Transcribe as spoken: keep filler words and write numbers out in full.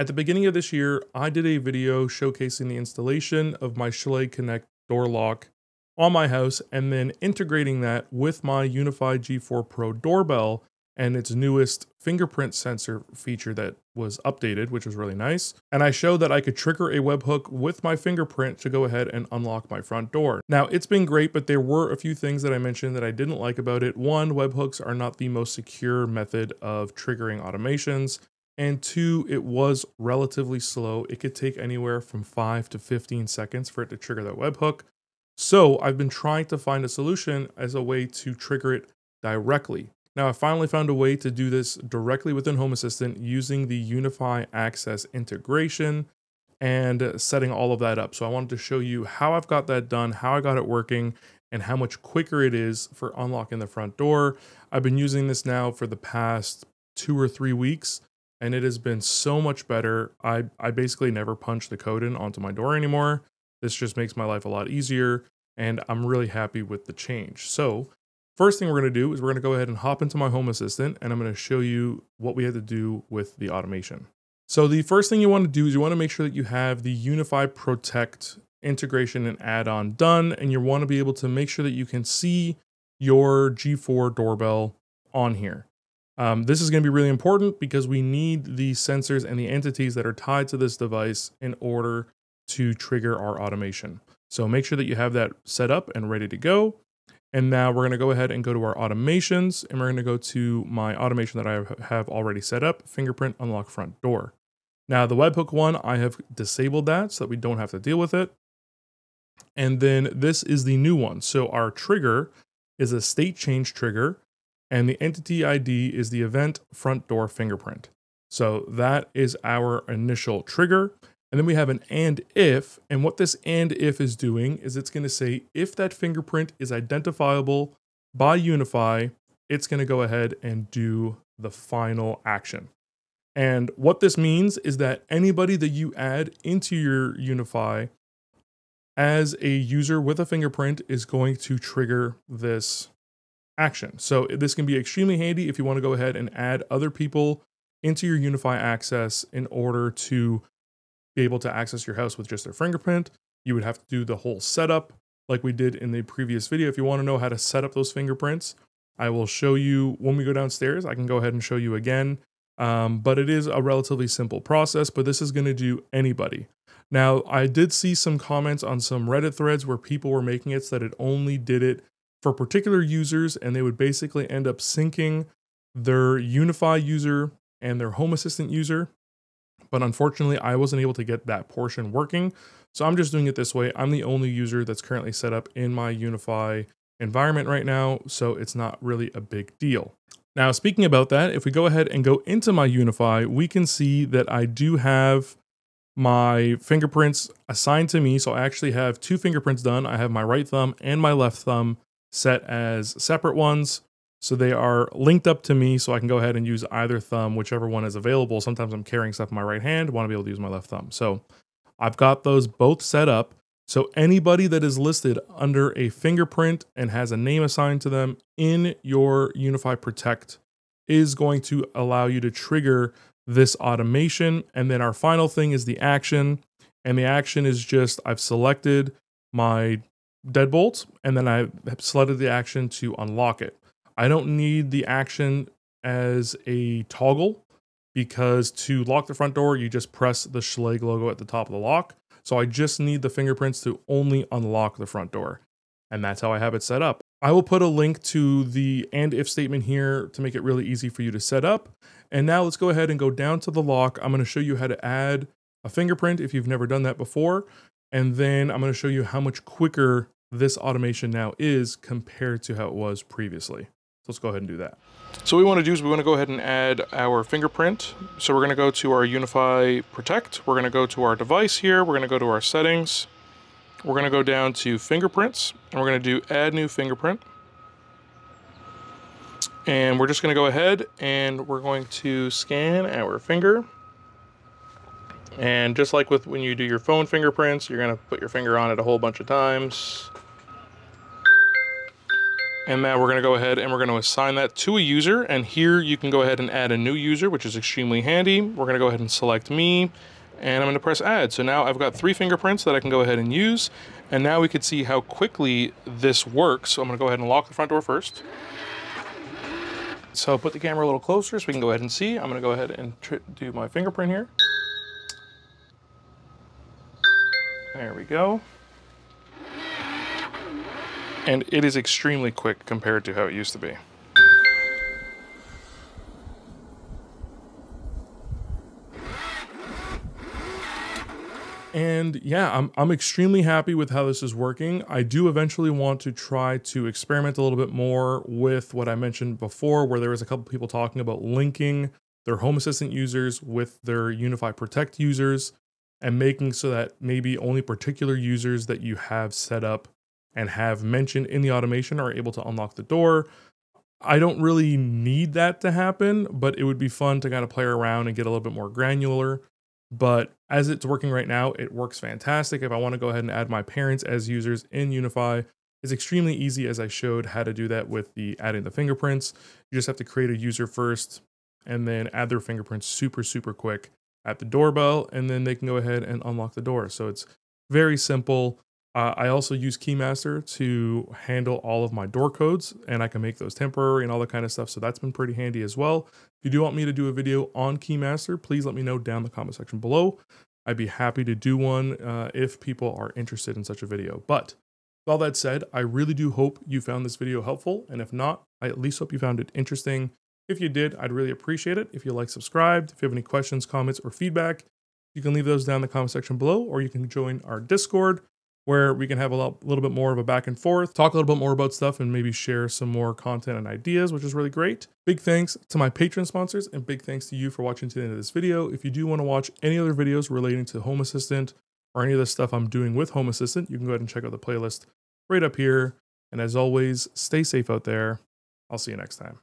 At the beginning of this year, I did a video showcasing the installation of my Schlage Connect door lock on my house and then integrating that with my UniFi G four Pro doorbell and its newest fingerprint sensor feature that was updated, which was really nice. And I showed that I could trigger a webhook with my fingerprint to go ahead and unlock my front door. Now, it's been great, but there were a few things that I mentioned that I didn't like about it. One, webhooks are not the most secure method of triggering automations. And two, it was relatively slow. It could take anywhere from five to fifteen seconds for it to trigger that webhook. So I've been trying to find a solution as a way to trigger it directly. Now, I finally found a way to do this directly within Home Assistant using the UniFi Access integration and setting all of that up. So I wanted to show you how I've got that done, how I got it working, and how much quicker it is for unlocking the front door. I've been using this now for the past two or three weeks, and it has been so much better. I, I basically never punch the code in onto my door anymore. This just makes my life a lot easier, and I'm really happy with the change. So first thing we're going to do is we're going to go ahead and hop into my Home Assistant, and I'm going to show you what we had to do with the automation. So the first thing you want to do is you want to make sure that you have the UniFi Protect integration and add-on done, and you want to be able to make sure that you can see your G four doorbell on here. Um, this is going to be really important because we need the sensors and the entities that are tied to this device in order to trigger our automation. So make sure that you have that set up and ready to go. And now we're going to go ahead and go to our automations, and we're going to go to my automation that I have already set up, fingerprint unlock front door. Now the webhook one, I have disabled that so that we don't have to deal with it. And then this is the new one. So our trigger is a state change trigger, and the entity I D is the event front door fingerprint. So that is our initial trigger. And then we have an and if, and what this and if is doing is it's going to say if that fingerprint is identifiable by UniFi, it's going to go ahead and do the final action. And what this means is that anybody that you add into your UniFi as a user with a fingerprint is going to trigger this action. So this can be extremely handy if you want to go ahead and add other people into your UniFi Access in order to be able to access your house with just their fingerprint. You would have to do the whole setup like we did in the previous video. If you want to know how to set up those fingerprints, I will show you when we go downstairs. I can go ahead and show you again, um, but it is a relatively simple process, but this is going to do anybody. Now, I did see some comments on some Reddit threads where people were making it so that it only did it for particular users, and they would basically end up syncing their UniFi user and their Home Assistant user. But unfortunately, I wasn't able to get that portion working. So I'm just doing it this way. I'm the only user that's currently set up in my UniFi environment right now, so it's not really a big deal. Now, speaking about that, if we go ahead and go into my UniFi, we can see that I do have my fingerprints assigned to me. So I actually have two fingerprints done. I have my right thumb and my left thumb set as separate ones. So they are linked up to me, so I can go ahead and use either thumb, whichever one is available. Sometimes I'm carrying stuff in my right hand, want to be able to use my left thumb. So I've got those both set up. So anybody that is listed under a fingerprint and has a name assigned to them in your UniFi Protect is going to allow you to trigger this automation. And then our final thing is the action. And the action is just, I've selected my Deadbolt, and then I have selected the action to unlock it. I don't need the action as a toggle because to lock the front door, you just press the Schlage logo at the top of the lock. So I just need the fingerprints to only unlock the front door. And that's how I have it set up. I will put a link to the and if statement here to make it really easy for you to set up. And now let's go ahead and go down to the lock. I'm going to show you how to add a fingerprint if you've never done that before. And then I'm going to show you how much quicker this automation now is compared to how it was previously. Let's go ahead and do that. So what we want to do is we want to go ahead and add our fingerprint. So we're going to go to our UniFi Protect. We're going to go to our device here. We're going to go to our settings. We're going to go down to fingerprints, and we're going to do add new fingerprint. And we're just going to go ahead and we're going to scan our finger. And just like with when you do your phone fingerprints, you're going to put your finger on it a whole bunch of times. And now we're going to go ahead and we're going to assign that to a user. And here you can go ahead and add a new user, which is extremely handy. We're going to go ahead and select me, and I'm going to press add. So now I've got three fingerprints that I can go ahead and use. And now we can see how quickly this works. So I'm going to go ahead and lock the front door first. So put the camera a little closer so we can go ahead and see. I'm going to go ahead and do my fingerprint here. There we go. And it is extremely quick compared to how it used to be. And yeah, I'm, I'm extremely happy with how this is working. I do eventually want to try to experiment a little bit more with what I mentioned before, where there was a couple people talking about linking their Home Assistant users with their UniFi Protect users and making so that maybe only particular users that you have set up and have mentioned in the automation are able to unlock the door. I don't really need that to happen, but it would be fun to kind of play around and get a little bit more granular. But as it's working right now, it works fantastic. If I want to go ahead and add my parents as users in UniFi, it's extremely easy, as I showed how to do that with the adding the fingerprints. You just have to create a user first and then add their fingerprints super, super quick at the doorbell, and then they can go ahead and unlock the door. So it's very simple. Uh, I also use Keymaster to handle all of my door codes, and I can make those temporary and all that kind of stuff. So that's been pretty handy as well. If you do want me to do a video on Keymaster, please let me know down in the comment section below. I'd be happy to do one uh, if people are interested in such a video. But with all that said, I really do hope you found this video helpful. And if not, I at least hope you found it interesting. If you did, I'd really appreciate it. If you like, subscribed, if you have any questions, comments, or feedback, you can leave those down in the comment section below, or you can join our Discord, where we can have a lot, little bit more of a back and forth, talk a little bit more about stuff, and maybe share some more content and ideas, which is really great. Big thanks to my Patreon sponsors, and big thanks to you for watching to the end of this video. If you do want to watch any other videos relating to Home Assistant or any of the stuff I'm doing with Home Assistant, you can go ahead and check out the playlist right up here. And as always, stay safe out there. I'll see you next time.